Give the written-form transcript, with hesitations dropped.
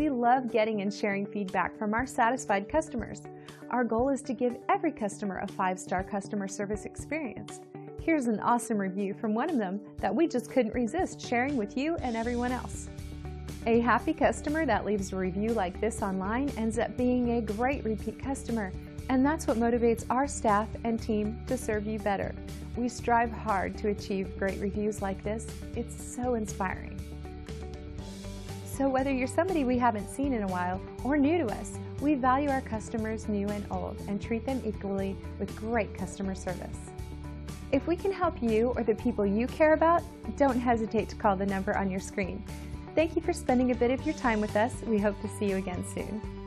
We love getting and sharing feedback from our satisfied customers. Our goal is to give every customer a 5-star customer service experience. Here's an awesome review from one of them that we just couldn't resist sharing with you and everyone else. A happy customer that leaves a review like this online ends up being a great repeat customer, and that's what motivates our staff and team to serve you better. We strive hard to achieve great reviews like this. It's so inspiring. So whether you're somebody we haven't seen in a while or new to us, we value our customers new and old and treat them equally with great customer service. If we can help you or the people you care about, don't hesitate to call the number on your screen. Thank you for spending a bit of your time with us. We hope to see you again soon.